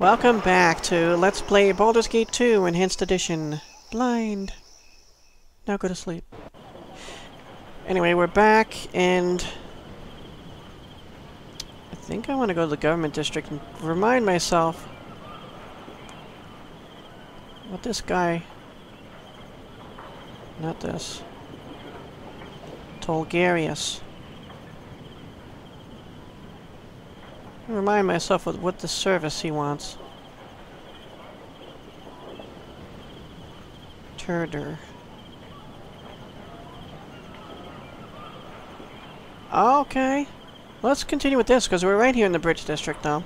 Welcome back to Let's Play Baldur's Gate 2 Enhanced Edition. Blind. Now go to sleep. Anyway, we're back, and I think I want to go to the government district and remind myself what this guy... Not this. Tolgerias. Remind myself of what the service he wants. Turder. Okay. Let's continue with this, because we're right here in the Bridge District now.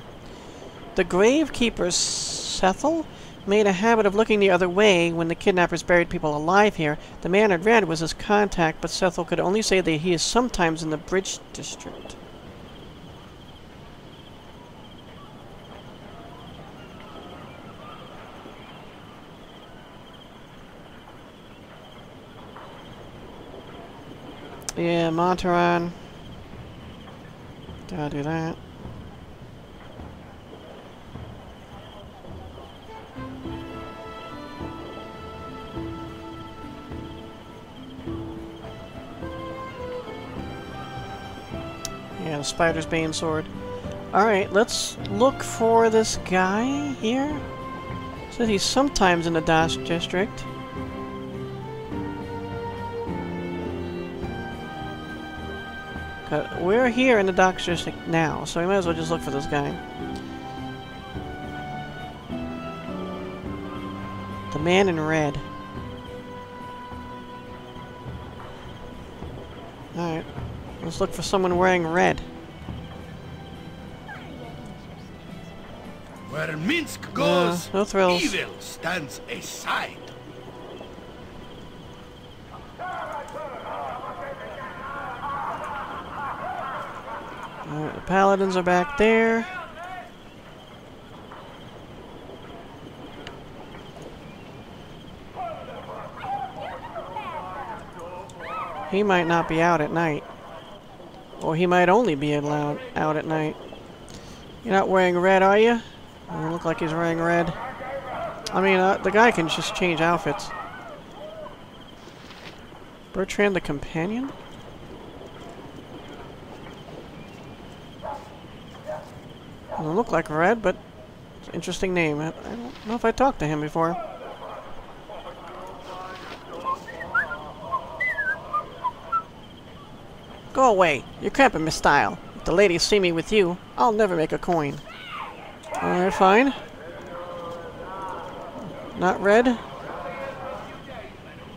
The gravekeeper, Sethel, made a habit of looking the other way when the kidnappers buried people alive here. The man in red was his contact, but Sethel could only say that he is sometimes in the Bridge District. Yeah, Montaron. Gotta do that. Yeah, the Spider's Bane Sword. Alright, let's look for this guy here. Says he's sometimes in the Dash District. We're here in the Docks District now, so we might as well just look for this guy. The man in red. Alright, let's look for someone wearing red. Where Minsk goes, no thrills. Evil stands aside. Alright, the paladins are back there. He might not be out at night. Or he might only be allowed out at night. You're not wearing red, are you? Doesn't look like he's wearing red. I mean, the guy can just change outfits. Bertrand the Companion? Doesn't look like red, but it's an interesting name. I don't know if I talked to him before. Go away. You're cramping my style. If the ladies see me with you, I'll never make a coin. Alright, fine. Not red.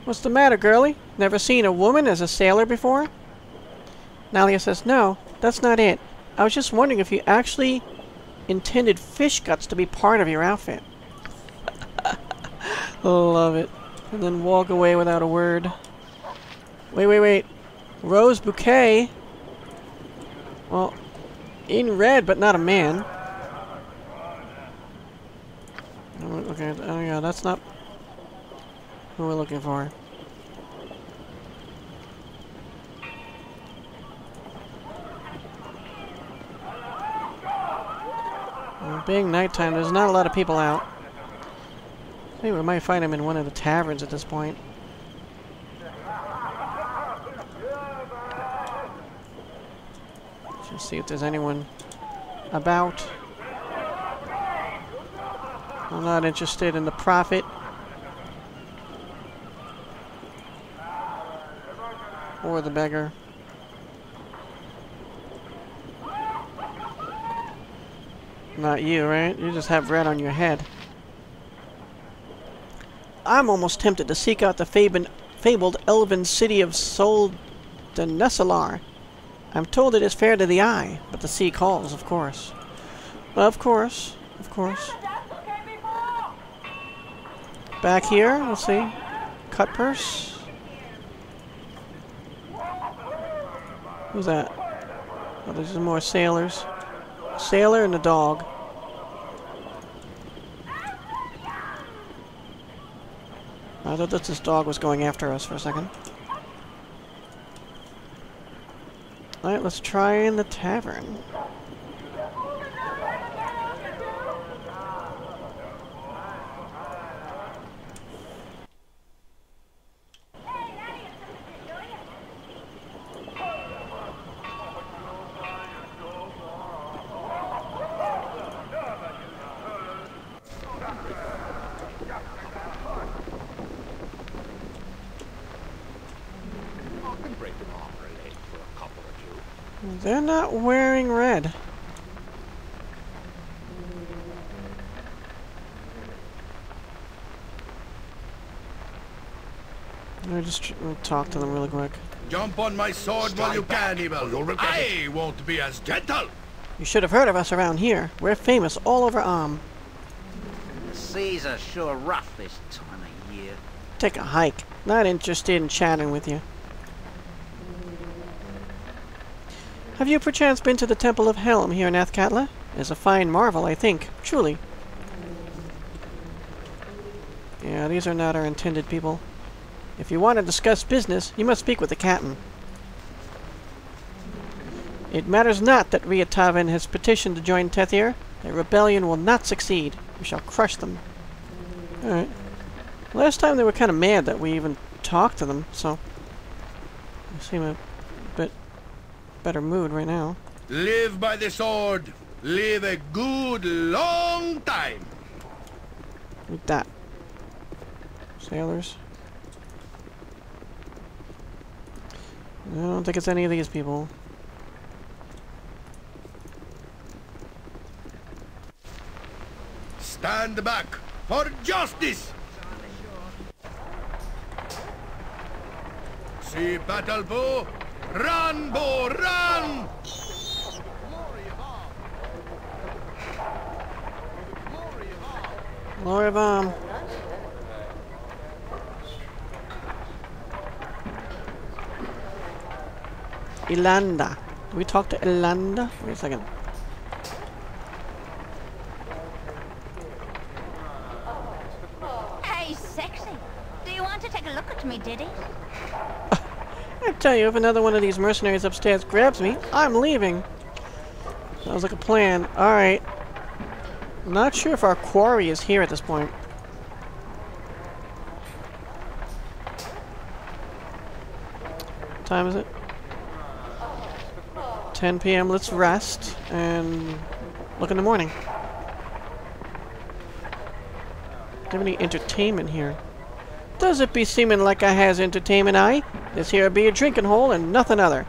What's the matter, girlie? Never seen a woman as a sailor before? Nalia says, no, that's not it. I was just wondering if you actually intended fish guts to be part of your outfit. Love it. And then walk away without a word. Wait, wait, wait. Rose bouquet? Well, in red, but not a man. Okay, oh yeah, that's not who we're looking for. Being nighttime, there's not a lot of people out. I think we might find him in one of the taverns at this point. Just see if there's anyone about. I'm not interested in the prophet. Or the beggar. Not you, right? You just have red on your head. I'm almost tempted to seek out the fabled elven city of Solde and Nessalar. I'm told it is fair to the eye, but the sea calls, of course. Of course. Of course. Back here, we'll see. Cut purse. Who's that? Oh, there's more sailors. Sailor and a dog. I thought that this dog was going after us for a second. Alright, let's try in the tavern. They're not wearing red. I just we'll talk to them really quick. Jump on my sword while you can, Evil. I won't be as gentle. You should have heard of us around here. We're famous all over Arm. The seas are sure rough this time of year. Take a hike. Not interested in chatting with you. Have you perchance been to the Temple of Helm here in Athkatla? It's a fine marvel, I think. Truly. Yeah, these are not our intended people. If you want to discuss business, you must speak with the captain. It matters not that Riatavin has petitioned to join Tethyr. Their rebellion will not succeed. We shall crush them. Alright. Last time they were kind of mad that we even talked to them, so... I seem a bit better mood right now. Live by the sword! Live a good long time! Like that. Sailors. I don't think it's any of these people. Stand back for justice! See battle, Boo! Run, Boo! Run! Glory of Arm. Elanda. Did we talk to Elanda? Wait a second. Hey, sexy. Do you want to take a look at me, Diddy? I tell you, if another one of these mercenaries upstairs grabs me, I'm leaving. Sounds like a plan. Alright. Not sure if our quarry is here at this point. What time is it? 10 p.m. Let's rest and look in the morning. Do you have any entertainment here? Does it be seeming like I has entertainment, aye? This here be a drinking hole and nothing other.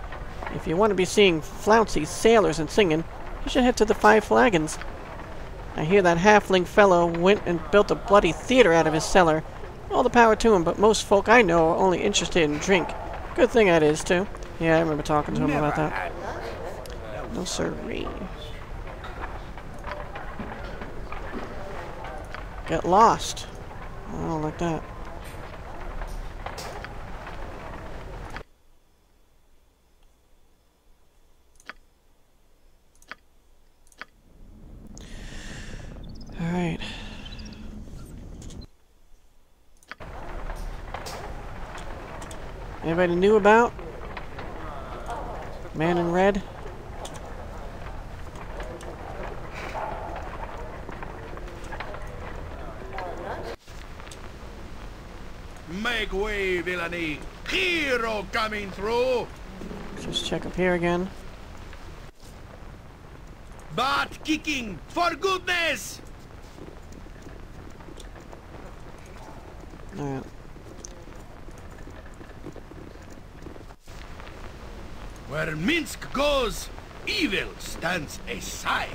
If you want to be seeing flouncy sailors and singing, you should head to the Five Flagons. I hear that halfling fellow went and built a bloody theater out of his cellar. All the power to him, but most folk I know are only interested in drink. Good thing that is, too. Yeah, I remember talking to him about that. No sirree. Get lost. I don't like that. Alright. Anybody new about? Man in red? Make way, villainy! Hero coming through! Just check up here again. Butt kicking! For goodness! Alright. Where Minsk goes, evil stands aside.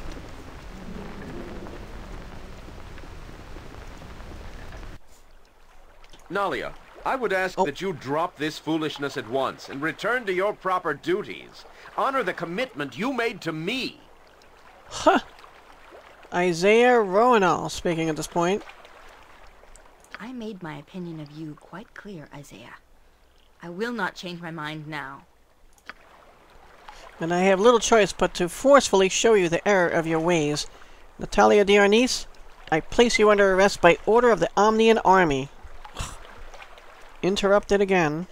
Nalia, I would ask that you drop this foolishness at once and return to your proper duties. Honor the commitment you made to me. Huh. Isaea Roenall speaking at this point. I made my opinion of you quite clear, Isaea. I will not change my mind now. And I have little choice but to forcefully show you the error of your ways. Nalia D'Arnise, I place you under arrest by order of the Omnian army. Interrupted again.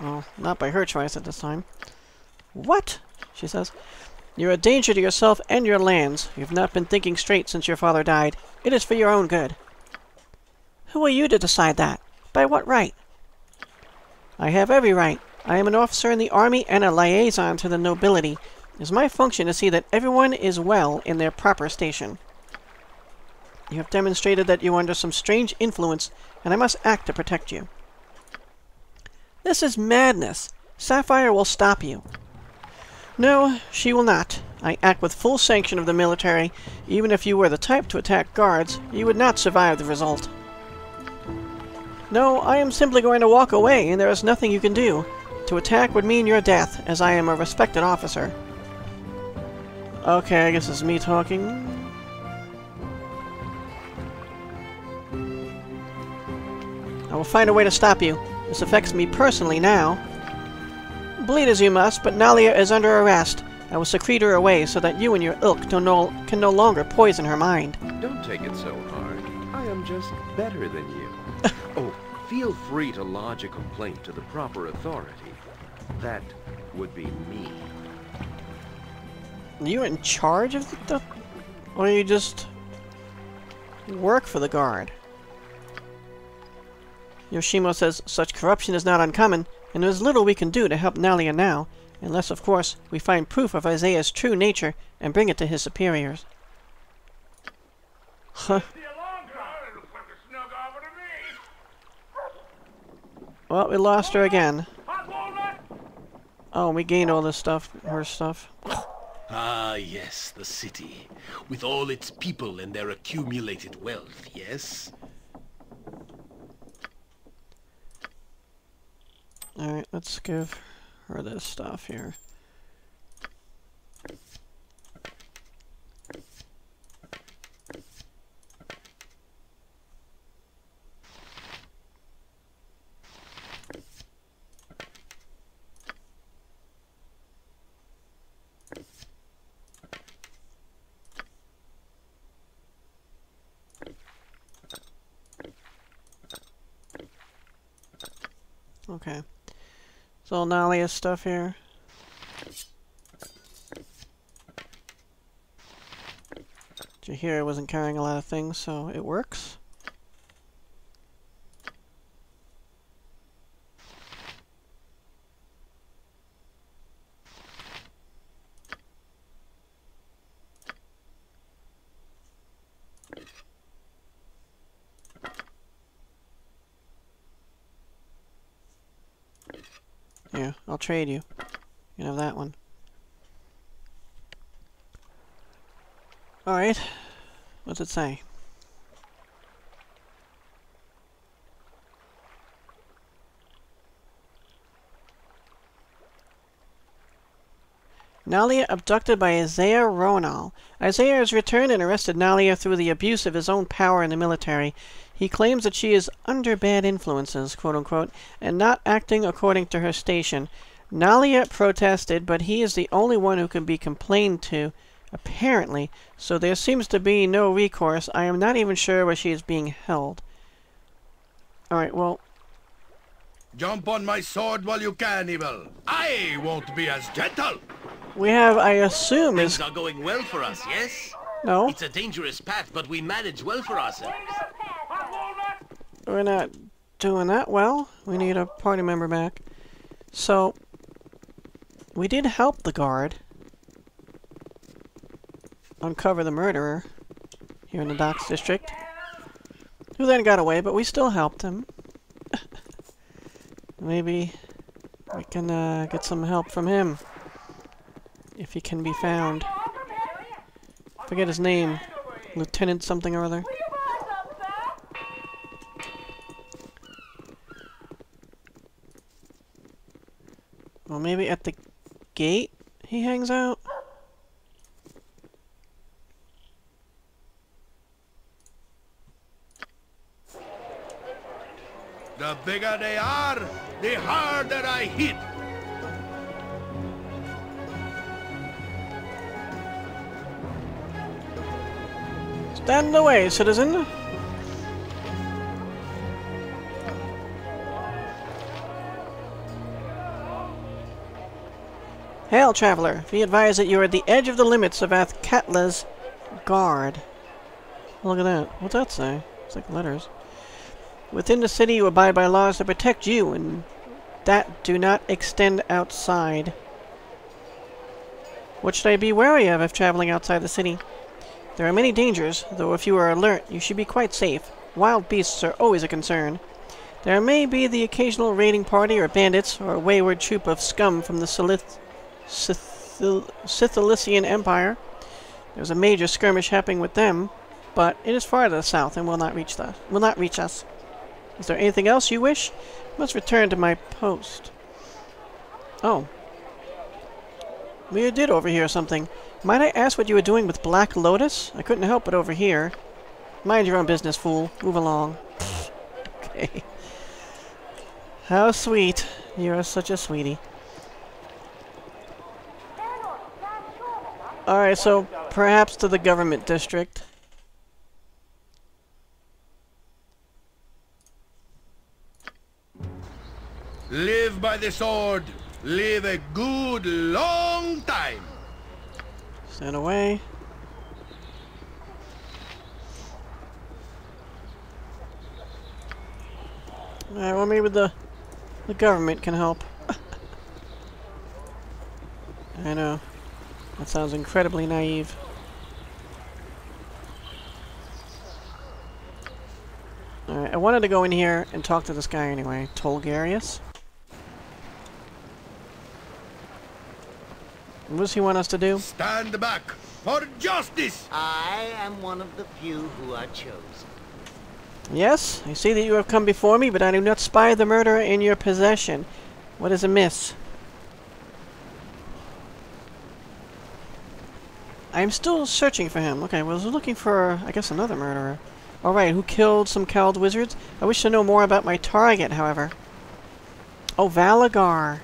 Well, not by her choice at this time. What? She says. You're a danger to yourself and your lands. You've not been thinking straight since your father died. It is for your own good. Who are you to decide that? By what right? I have every right. I am an officer in the army and a liaison to the nobility. It is my function to see that everyone is well in their proper station. You have demonstrated that you are under some strange influence, and I must act to protect you. This is madness. Sapphire will stop you. No, she will not. I act with full sanction of the military. Even if you were the type to attack guards, you would not survive the result. No, I am simply going to walk away, and there is nothing you can do. To attack would mean your death, as I am a respected officer. Okay, I guess it's me talking. I will find a way to stop you. This affects me personally now. Bleed as you must, but Nalia is under arrest. I will secrete her away so that you and your ilk can no longer poison her mind. Don't take it so hard. I am just better than you. Oh, feel free to lodge a complaint to the proper authority. That would be me. You're in charge of the... Or you just... work for the guard? Yoshimo says such corruption is not uncommon, and there is little we can do to help Nalia now, unless, of course, we find proof of Isaiah's true nature and bring it to his superiors. Huh. Well, we lost her again. Oh, we gained all this stuff, her stuff. Ah, yes, the city. With all its people and their accumulated wealth, yes? Alright, let's give her this stuff here. Okay. It's all Nalia's stuff here. Did you hear I wasn't carrying a lot of things, so it works? I'll trade you. You can have that one. Alright. What's it say? Nalia abducted by Isaea Roenall. Isaiah has returned and arrested Nalia through the abuse of his own power in the military. He claims that she is under bad influences, quote-unquote, and not acting according to her station. Nalia protested, but he is the only one who can be complained to, apparently, so there seems to be no recourse. I am not even sure where she is being held. Alright, well... Jump on my sword while you can, evil! I won't be as gentle! We have, I assume, is... Things are going well for us, yes? No. It's a dangerous path, but we manage well for ourselves. We're not doing that well. We need a party member back. So, we did help the guard uncover the murderer here in the docks district, who then got away, but we still helped him. Maybe we can get some help from him. If he can be found. Forget his name. Lieutenant something or other. Well, maybe at the gate he hangs out? The bigger they are, the harder I hit. Stand away, citizen! Hail, traveler! We advise that you are at the edge of the limits of Athkatla's guard. Look at that. What's that say? It's like letters. Within the city you abide by laws to protect you, and that do not extend outside. What should I be wary of if traveling outside the city? There are many dangers, though if you are alert, you should be quite safe. Wild beasts are always a concern. There may be the occasional raiding party or bandits, or a wayward troop of scum from the Salith... Sith... Sithelician Empire. There's a major skirmish happening with them, but it is far to the south and will not reach us. Is there anything else you wish? I must return to my post. Oh. We did overhear something. Might I ask what you were doing with Black Lotus? I couldn't help but overhear. Mind your own business, fool. Move along. Okay. How sweet. You're such a sweetie. Alright, so perhaps to the government district. Live by the sword. Live a good long time. Stand away. Alright, well maybe the government can help. I know. That sounds incredibly naive. Alright, I wanted to go in here and talk to this guy anyway. Tolgerias. What does he want us to do? Stand back for justice! I am one of the few who are chosen. Yes, I see that you have come before me, but I do not spy the murderer in your possession. What is amiss? I am still searching for him. Okay, well, I was looking for, I guess, another murderer. Alright, who killed some cowled wizards? I wish to know more about my target, however. Oh, Valygar.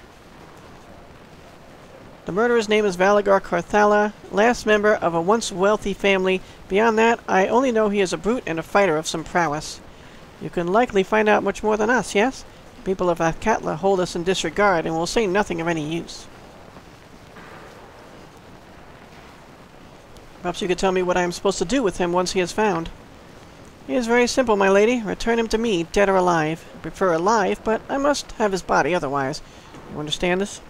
The murderer's name is Valygar Corthala, last member of a once wealthy family. Beyond that, I only know he is a brute and a fighter of some prowess. You can likely find out much more than us, yes? The people of Athkatla hold us in disregard and will say nothing of any use. Perhaps you could tell me what I am supposed to do with him once he is found. It is very simple, my lady. Return him to me, dead or alive. I prefer alive, but I must have his body otherwise. You understand this?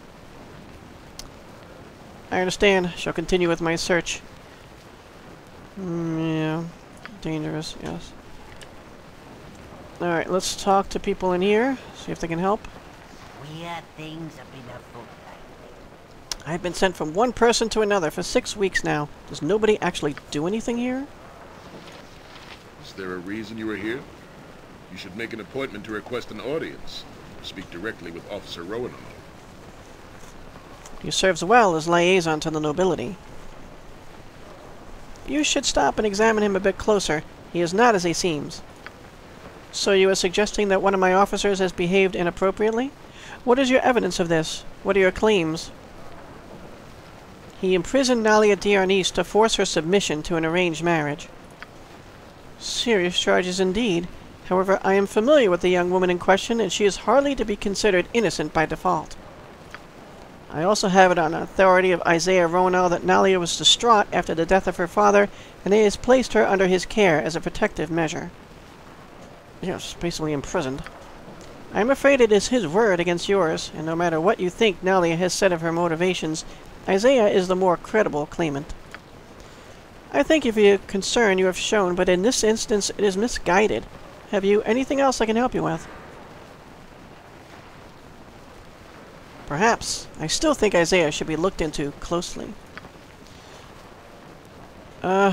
I understand. Shall continue with my search. Yeah. Dangerous, yes. Alright, let's talk to people in here. See if they can help. Weird things have been happening. I've been sent from one person to another for 6 weeks now. Does nobody actually do anything here? Is there a reason you are here? You should make an appointment to request an audience. Speak directly with Officer Roanoke. He serves well as liaison to the nobility. You should stop and examine him a bit closer. He is not as he seems. So you are suggesting that one of my officers has behaved inappropriately? What is your evidence of this? What are your claims? He imprisoned Nalia D'Arnise to force her submission to an arranged marriage. Serious charges indeed. However, I am familiar with the young woman in question, and she is hardly to be considered innocent by default. I also have it on authority of Isaea Roenall that Nalia was distraught after the death of her father, and he has placed her under his care as a protective measure. Yes, basically imprisoned. I am afraid it is his word against yours, and no matter what you think Nalia has said of her motivations, Isaea is the more credible claimant. I thank you for your concern you have shown, but in this instance it is misguided. Have you anything else I can help you with? Perhaps. I still think Isaea should be looked into closely. That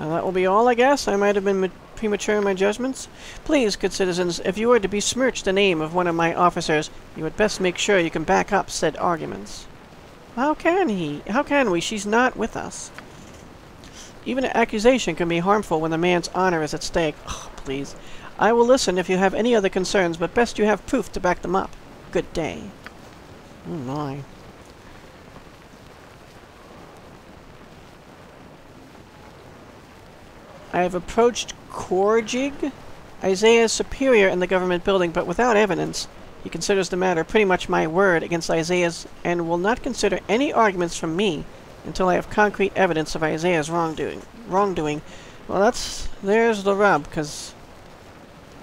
will be all, I guess. I might have been premature in my judgments. Please, good citizens, if you are to besmirch the name of one of my officers, you had best make sure you can back up said arguments. How can he? How can we? She's not with us. Even an accusation can be harmful when the man's honor is at stake. Oh, please. I will listen if you have any other concerns, but best you have proof to back them up. Good day. Oh, my. I have approached Korjig, Isaea's superior in the government building, but without evidence. He considers the matter pretty much my word against Isaea's, and will not consider any arguments from me until I have concrete evidence of Isaea's wrongdoing. Well, there's the rub, because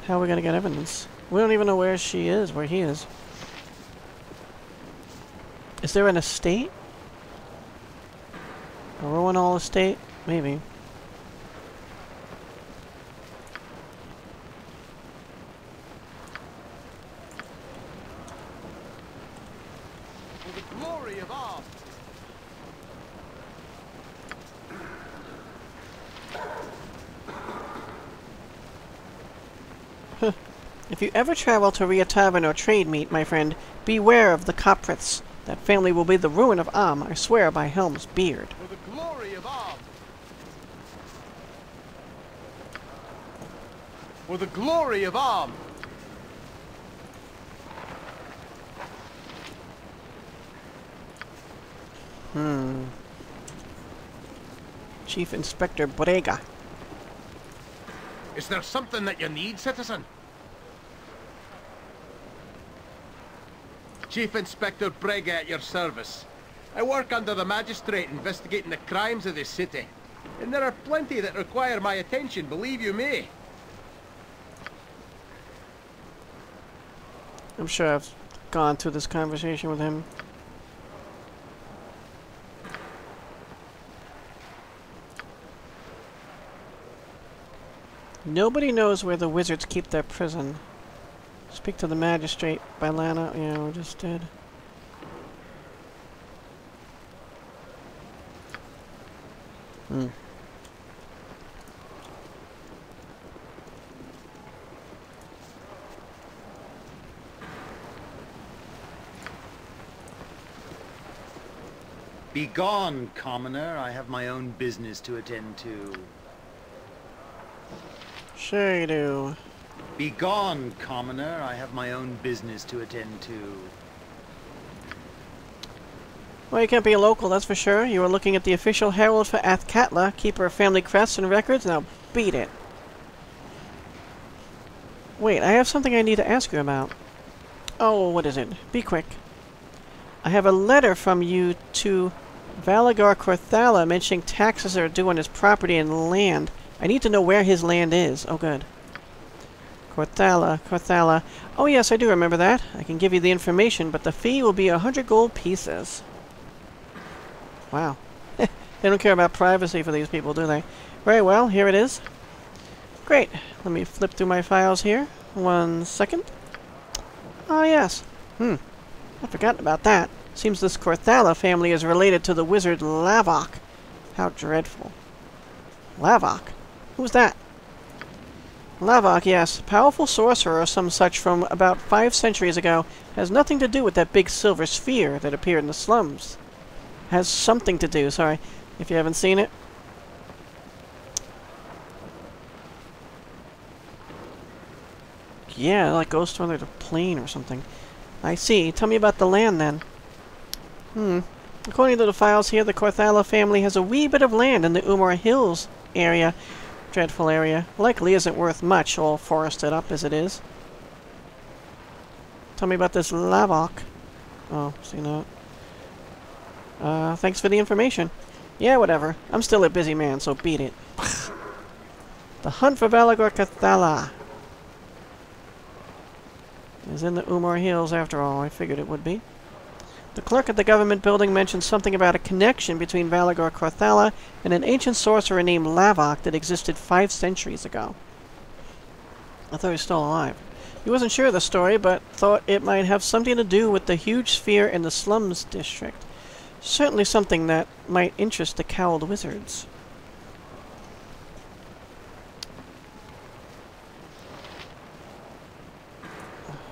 how are we going to get evidence? We don't even know where she is, where he is. Is there an estate? A Roenall estate? Maybe. city of Arm. If you ever travel to Riatavin or trade meet, my friend, beware of the Kopriths. That family will be the ruin of Arm, I swear by Helm's beard. For the glory of Arm! For the glory of Arm! Chief Inspector Brega. Is there something that you need, citizen? Chief Inspector Brega at your service. I work under the magistrate investigating the crimes of this city. And there are plenty that require my attention, believe you me. I'm sure I've gone through this conversation with him. Nobody knows where the wizards keep their prison. Speak to the magistrate, Bhaalana. Yeah, we just did. Be gone, commoner. I have my own business to attend to. Sure you do. Be gone, commoner. I have my own business to attend to. Well, you can't be a local, that's for sure. You are looking at the official herald for Athkatla, keeper of family crests and records. Now beat it. Wait, I have something I need to ask you about. Oh, what is it? Be quick. I have a letter from you to Valygar Corthala mentioning taxes are due on his property and land. I need to know where his land is. Oh, good. Korthala, Korthala. Oh yes, I do remember that. I can give you the information, but the fee will be 100 gold pieces. Wow. They don't care about privacy for these people, do they? Very well, here it is. Great. Let me flip through my files here. 1 second. Ah, yes. I'd forgotten about that. Seems this Korthala family is related to the wizard Lavok. How dreadful. Lavok? Who's that? Lavok, yes. Powerful sorcerer or some such from about 5 centuries ago. Has nothing to do with that big silver sphere that appeared in the slums. Has something to do, sorry, if you haven't seen it. Yeah, like goes through the plane or something. I see. Tell me about the land, then. According to the files here, the Korthala family has a wee bit of land in the Umar Hills area. Dreadful area. Likely isn't worth much, all forested up as it is. Tell me about this Lavok. Oh, see that. Thanks for the information. Yeah, whatever. I'm still a busy man, so beat it. The hunt for Valygar Corthala is in the Umar Hills after all. I figured it would be. The clerk at the government building mentioned something about a connection between Valygar Corthala and an ancient sorcerer named Lavok that existed 5 centuries ago. I thought he was still alive. He wasn't sure of the story, but thought it might have something to do with the huge sphere in the slums district. Certainly something that might interest the cowled wizards.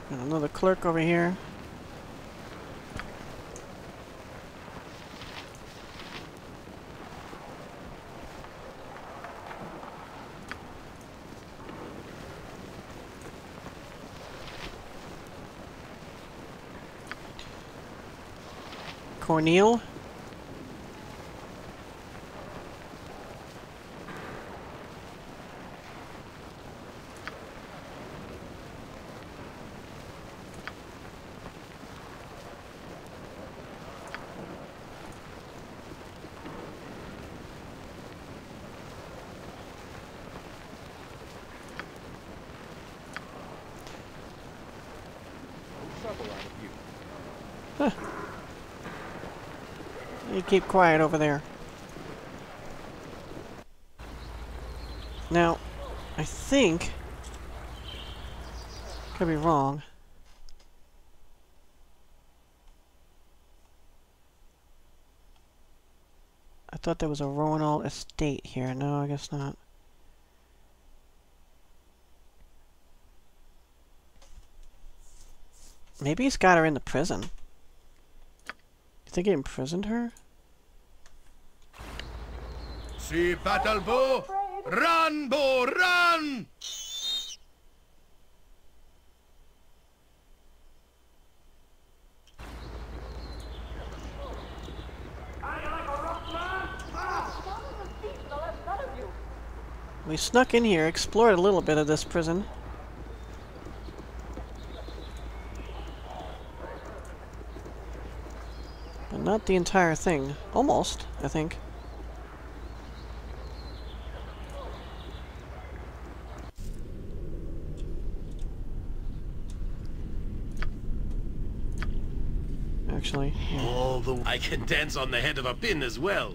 Got another clerk over here. Cornel. Keep quiet over there. Now, I think... Could be wrong. thought there was a Roenall estate here. No, I guess not. Maybe he's got her in the prison. Do you think he imprisoned her? See battle, Boo! Run, Boo! Run! We snuck in here, explored a little bit of this prison. But not the entire thing. Almost, I think. Actually, yeah. Although I can dance on the head of a pin as well.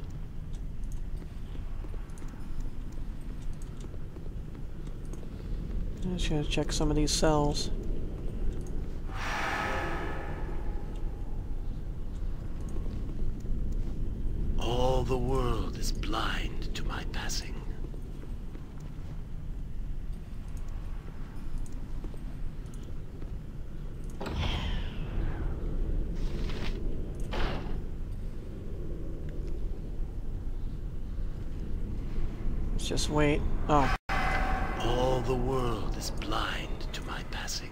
I should check some of these cells. All the world is blind to my passing. Let's just wait. Oh. The world is blind to my passing.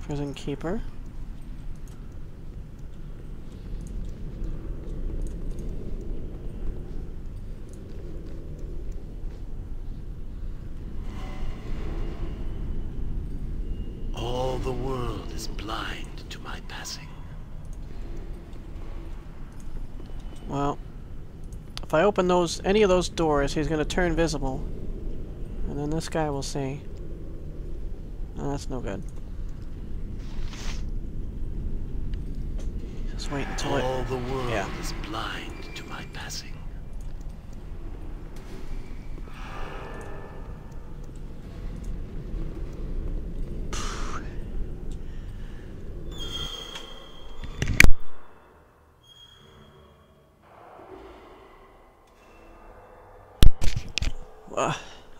Prison keeper. All the world is blind to my passing. Well, if I open those, any of those doors, he's going to turn visible. And then this guy will say, oh, that's no good. Just wait until all the world is blind to my passing.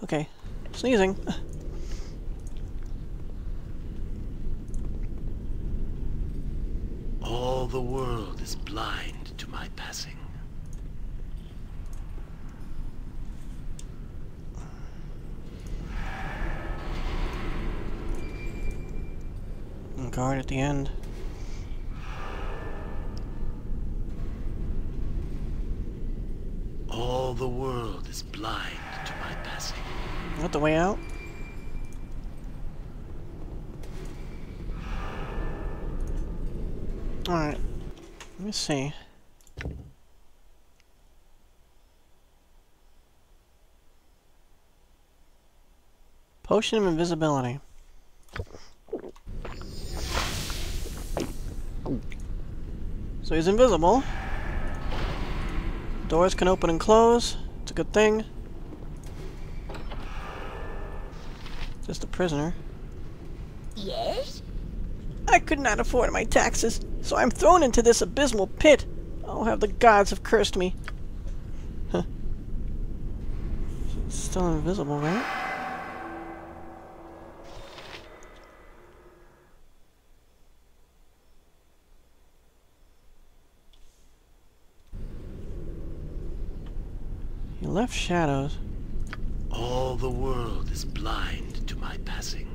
Okay. Sneezing. All the world is blind to my passing. And guard at the end. All the world is blind to my passing. Not the way out. Alright. Let me see. Potion of invisibility. So he's invisible. Doors can open and close. It's a good thing. Just a prisoner. Yes? I could not afford my taxes, so I'm thrown into this abysmal pit. Oh, how the gods have cursed me. Huh. It's still invisible, right? You left shadows. All the world is blind to my passing.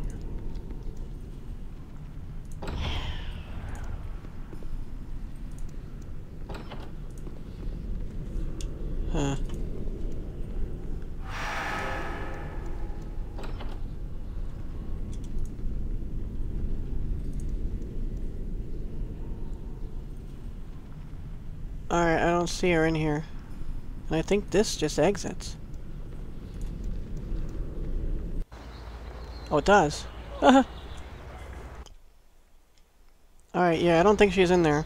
Huh. Alright, I don't see her in here. And I think this just exits. Oh, it does. Alright, yeah, I don't think she's in there.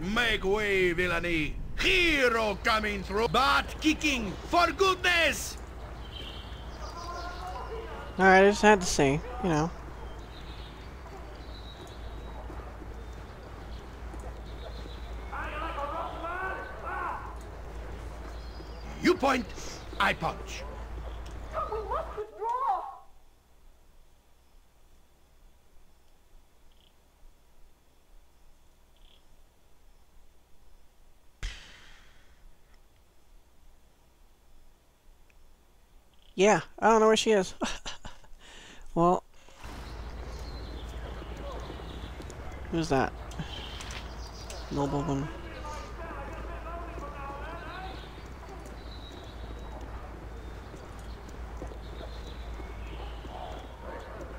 Make way, villainy! Hero coming through! Butt kicking! For goodness! Alright, I just had to see, you know. You point, I punch. We must withdraw. Yeah, I don't know where she is. Well, who's that? Nobleman.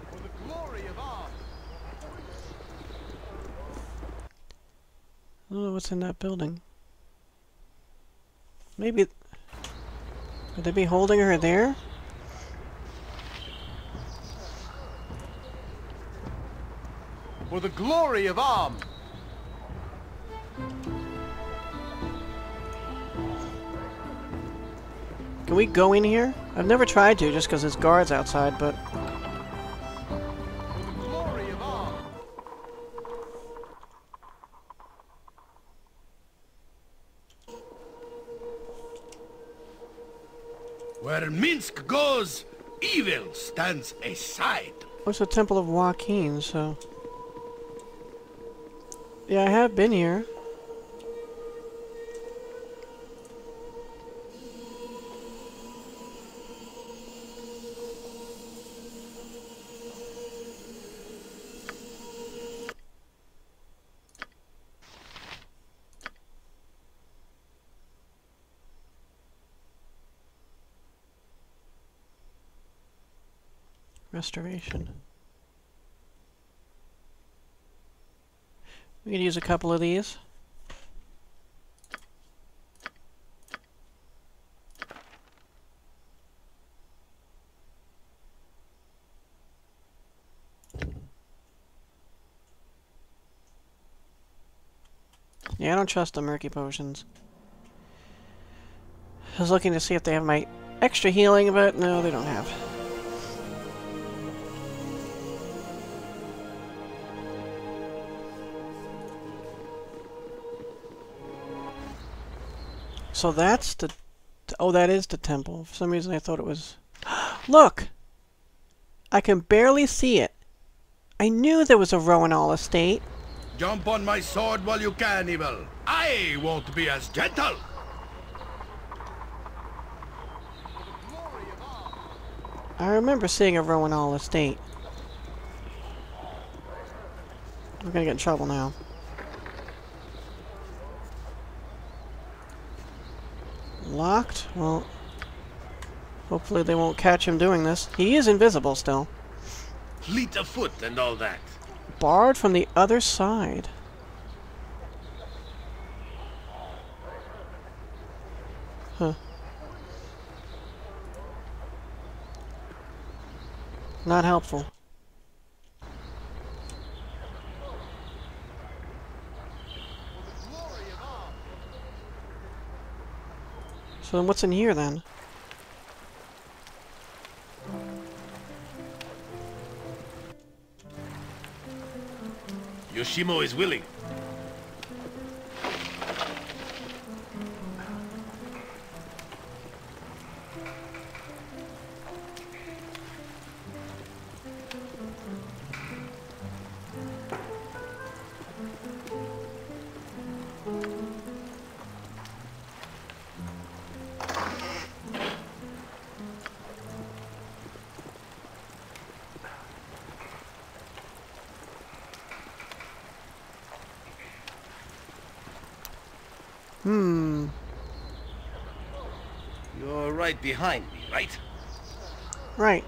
For the glory of Arm. I don't know what's in that building. Maybe would they be holding her there? For the glory of Arm! Can we go in here? I've never tried to just because there's guards outside, but... For the glory of Arm. Where Minsk goes, evil stands aside. Where's the Temple of Joaquin, so... Yeah, I have been here. Restoration. We could use a couple of these. Yeah, I don't trust the murky potions. I was looking to see if they have my extra healing, but no, they don't have. So that's the... Oh, that is the temple. For some reason I thought it was... Look! I can barely see it. I knew there was a Roenall estate. Jump on my sword while you can, evil. I won't be as gentle. I remember seeing a Roenall estate. We're gonna get in trouble now. Locked? Well, hopefully they won't catch him doing this. He is invisible still. Fleet of foot and all that. Barred from the other side. Huh. Not helpful. So then what's in here then? Yoshimo is willing. Right behind me, right? Right.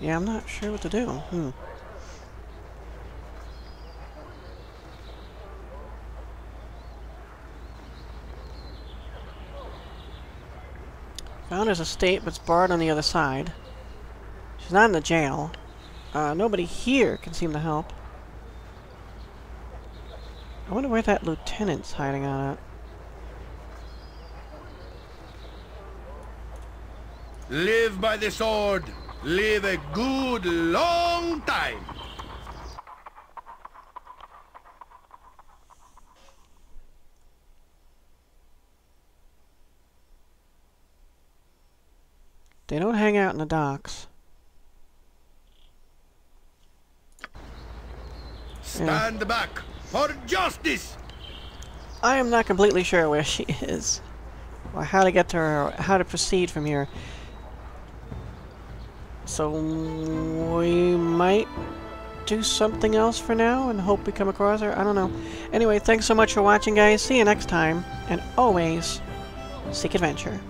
Yeah, I'm not sure what to do. Found his estate, but it's barred on the other side. She's not in the jail. Nobody here can seem to help. I wonder where that lieutenant's hiding out at. Live by the sword. Live a good long time. They don't hang out in the docks. Stand back for justice! I am not completely sure where she is. Or how to get to her, or how to proceed from here. So we might do something else for now and hope we come across her. I don't know. Anyway, thanks so much for watching, guys. See you next time. And always, seek adventure.